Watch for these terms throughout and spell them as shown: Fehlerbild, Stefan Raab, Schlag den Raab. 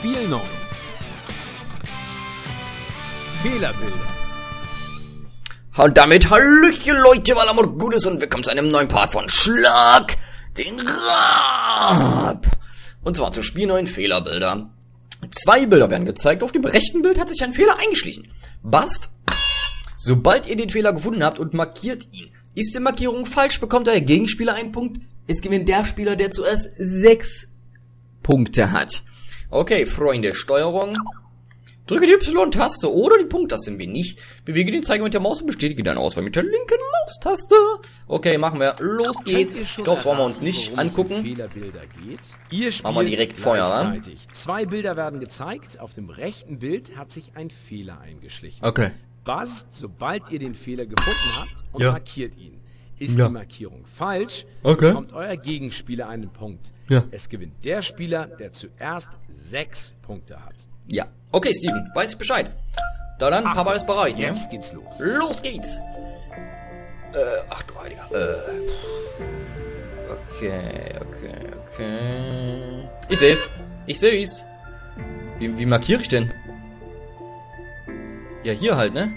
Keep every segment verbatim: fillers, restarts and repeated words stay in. Spiel neun. Fehlerbilder. Und damit Hallöchen Leute, weil amor Gutes und willkommen zu einem neuen Part von Schlag den Raab. Und zwar zu Spiel neun Fehlerbilder. Zwei Bilder werden gezeigt. Auf dem rechten Bild hat sich ein Fehler eingeschlichen. Bast. Sobald ihr den Fehler gefunden habt und markiert ihn, ist die Markierung falsch, bekommt der Gegenspieler einen Punkt. Es gewinnt der Spieler, der zuerst sechs Punkte hat. Okay, Freunde, Steuerung. Drücke die Y-Taste oder die Punkttaste, wenn nicht. Bewege den Zeiger mit der Maus und bestätige deine Auswahl mit der linken Maustaste. Okay, machen wir. Los geht's. Doch, wollen wir uns nicht angucken. Geht? Machen wir direkt Feuer an. Zwei Bilder werden gezeigt. Auf dem rechten Bild hat sich ein Fehler eingeschlichen. Okay. Bast, sobald ihr den Fehler gefunden habt und ja. markiert ihn. Ist ja. die Markierung falsch, okay. bekommt euer Gegenspieler einen Punkt. Ja. Es gewinnt der Spieler, der zuerst sechs Punkte hat. Ja. Okay, Steven, weiß ich Bescheid. Da dann, Achtung, haben wir alles bereit. Ne? Jetzt geht's los. Los geht's. Äh, ach du Heiliger. Äh. Okay, okay, okay. Ich seh's. Ich seh's. Wie, wie markiere ich denn? Ja, hier halt, ne?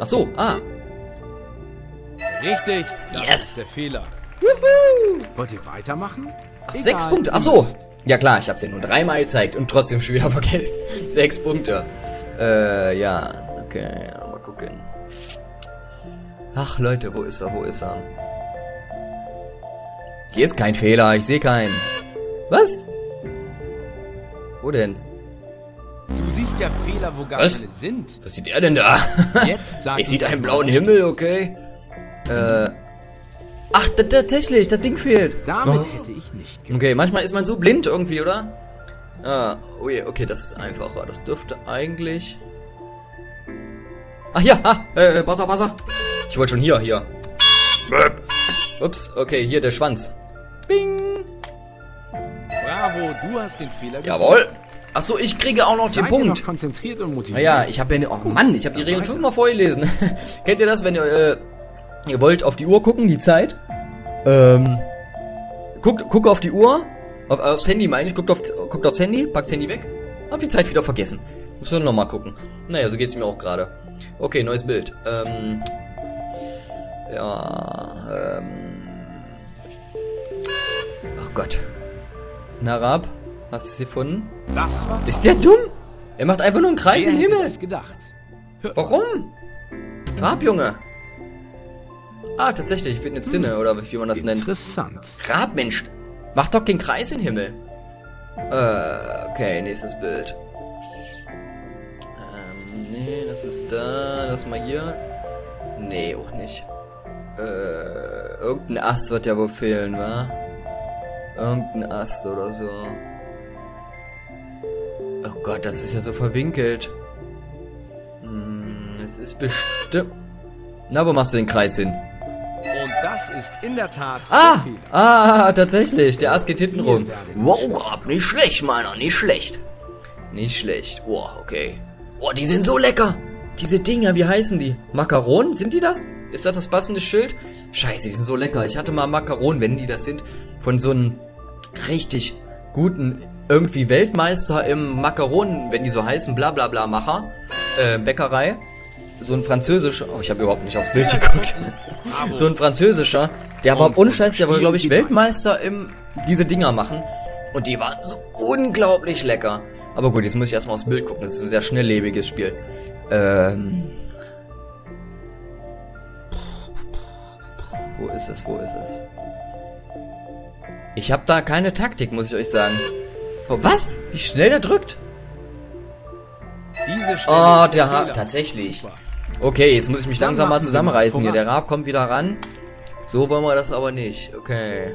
Ach so, ah. Richtig. Das yes. ist der Fehler. Juhu. Wollt ihr weitermachen? Ach, egal, sechs Punkte. Ach so. Ja klar, ich hab's ja nur dreimal gezeigt und trotzdem schon wieder vergessen. Sechs Punkte. Äh, ja, okay, mal gucken. Ach Leute, wo ist er, wo ist er? Hier ist kein Fehler, ich sehe keinen. Was? Wo denn? Du siehst ja Fehler, wo gar keine sind. Was sieht er denn da? Jetzt sag ich, sieht einen blauen Himmel, okay? Äh... Ach, tatsächlich, das Ding fehlt. Damit oh. hätte ich nicht gemacht. Okay, manchmal ist man so blind irgendwie, oder? Ah, oh je, okay, das ist einfacher. Das dürfte eigentlich... Ach ja, ah, äh, Wasser, Wasser. Ich wollte schon hier, hier. Ups, okay, hier der Schwanz. Bing. Bravo, du hast den Fehler gefunden. Jawohl. Ach so, ich kriege auch noch Seid den Punkt. Noch konzentriert und motiviert. Naja, ich habe ja... Oh Mann, ich habe die Regeln fünfmal vorgelesen. Kennt ihr das, wenn ihr... Äh, Ihr wollt auf die Uhr gucken, die Zeit. Ähm. Guckt, guckt auf die Uhr. Auf, aufs Handy meine ich. Guckt, auf, guckt aufs Handy, packt das Handy weg. Hab die Zeit wieder vergessen. Muss nur nochmal gucken. Naja, so geht's mir auch gerade. Okay, neues Bild. Ähm. Ja. Ähm. Oh Gott. Na, Raab, hast du es gefunden? Das war Ist der dumm? Er macht einfach nur einen Kreis im Himmel. Gedacht. Warum? Raab, Junge. Ah, tatsächlich, wird eine Zinne, hm. oder wie man das nennt. Interessant. Raab, Mensch, mach doch den Kreis in den Himmel. Äh, okay, nächstes Bild. Ähm, nee, das ist da, das mal hier. Nee, auch nicht. Äh, irgendein Ast wird ja wohl fehlen, wa? Irgendein Ast oder so. Oh Gott, das ist ja so verwinkelt. Hm, es ist bestimmt... Na, wo machst du den Kreis hin? Und das ist in der Tat... Ah, ah, tatsächlich. Der Ast geht hinten rum. Wow, ab, nicht schlecht, meiner. Nicht schlecht. Nicht schlecht. Oh, okay. Oh, die sind so lecker. Diese Dinger, wie heißen die? Makaronen? Sind die das? Ist das das passende Schild? Scheiße, die sind so lecker. Ich hatte mal Makaronen, wenn die das sind, von so einem richtig guten irgendwie Weltmeister im Makaronen, wenn die so heißen, bla bla bla Macher, äh, Bäckerei. So ein französischer, oh, ich habe überhaupt nicht aufs Bild geguckt. So ein französischer, der war ohne Scheiß, der war, glaube ich, Weltmeister im diese Dinger machen. Und die waren so unglaublich lecker. Aber gut, jetzt muss ich erstmal aufs Bild gucken. Das ist ein sehr schnelllebiges Spiel. Ähm. Wo ist es? Wo ist es? Ich habe da keine Taktik, muss ich euch sagen. Oh, was? Wie schnell der drückt? Diese oh, der Raab, tatsächlich. Okay, jetzt muss ich mich langsam mal zusammenreißen hier. Der Raab kommt wieder ran. So wollen wir das aber nicht. Okay.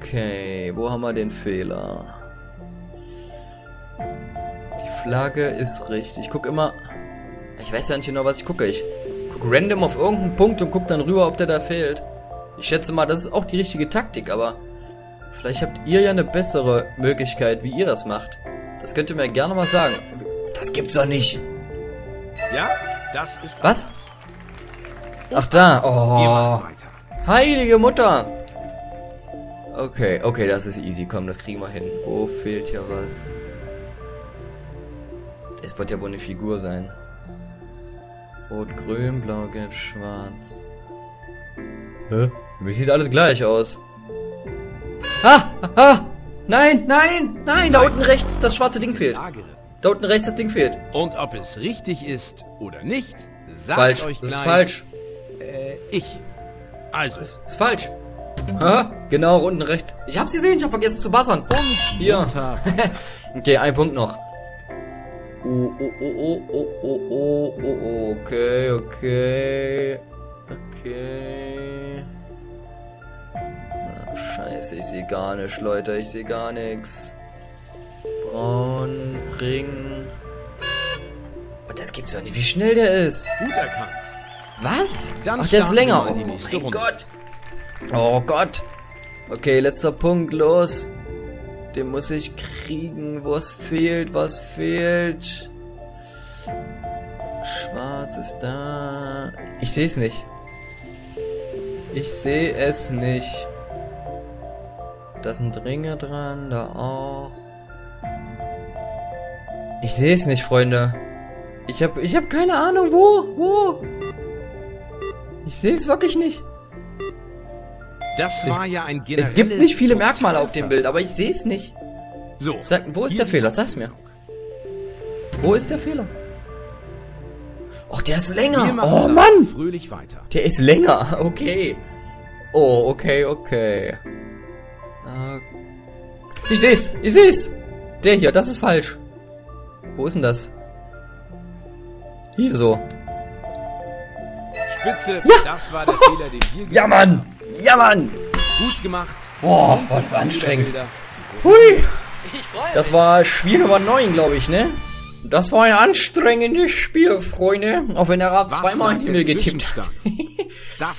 Okay, wo haben wir den Fehler? Die Flagge ist richtig. Ich gucke immer... Ich weiß ja nicht genau, was ich gucke. Ich gucke random auf irgendeinen Punkt und gucke dann rüber, ob der da fehlt. Ich schätze mal, das ist auch die richtige Taktik, aber... Vielleicht habt ihr ja eine bessere Möglichkeit, wie ihr das macht. Das könnt ihr mir gerne mal sagen. Das gibt's doch nicht. Ja, das ist... Was? Ach da. Oh. Heilige Mutter. Okay, okay, das ist easy. Komm, das kriegen wir hin. Oh, fehlt ja was. Es wird ja wohl eine Figur sein. Rot, grün, blau, gelb, schwarz. Hä? Für mich sieht alles gleich aus. Ha! Ah, ah, ah. Nein, nein, nein! Da unten rechts das schwarze Ding fehlt. Da unten rechts das Ding fehlt. Und ob es richtig ist oder nicht, sagt falsch. Euch gleich. Ist falsch. Äh, ich. Also. Ist, ist falsch. Ha? Genau, unten rechts. Ich hab's gesehen, ich hab vergessen zu buzzern. Und hier. Okay, ein Punkt noch. Oh, oh, oh, oh, oh, oh, oh, oh, okay, okay, okay. Ach, scheiße, ich sehe gar nichts, Leute, ich sehe gar nichts. Braun, Ring. Oh, das gibt's doch nicht, wie schnell der ist. Gut erkannt. Was? Dann Ach, der ist länger. Oh mein Runde. Gott. Oh Gott. Okay, letzter Punkt, los. Den muss ich kriegen. Was fehlt? Was fehlt? Schwarz ist da. Ich sehe es nicht. Ich sehe es nicht. Da sind Ringe dran, da auch. Ich sehe es nicht, Freunde. Ich habe ich habe keine Ahnung, wo? Wo? Ich sehe es wirklich nicht. Das war ja ein generelles. Es gibt nicht viele Merkmale auf dem Bild, aber ich sehe es nicht. So. Sag, wo ist der Fehler? Sag's mir. Wo ist der Fehler? Och, der ist länger. Oh Mann! Fröhlich weiter. Der ist länger. Okay. Oh, okay, okay. Ich seh's, ich seh's. Der hier, das ist falsch. Wo ist denn das? Hier so. Spitze. Ja. Das war der Fehler, den wir gemacht haben. Ja, Mann. Ja, Mann! Gut gemacht! Boah, war das anstrengend! Hui! Das war Spiel Nummer neun, glaube ich, ne? Das war ein anstrengendes Spiel, Freunde. Auch wenn der Raab zweimal in den Himmel getippt hat.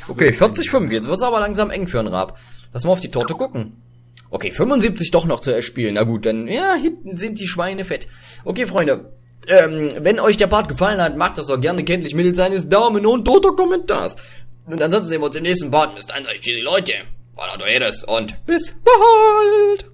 Okay, vierzig, fünf. Jetzt wird's aber langsam eng für den Raab. Lass mal auf die Torte gucken. Okay, fünfundsiebzig doch noch zu erspielen. Na gut, dann, ja, hinten sind die Schweine fett. Okay, Freunde. Ähm, wenn euch der Part gefallen hat, macht das doch gerne kenntlich mittels eines Daumen und toter Kommentars. Und ansonsten sehen wir uns im nächsten Part. Bis dann, seid ihr die Leute. War doch jedes und bis bald.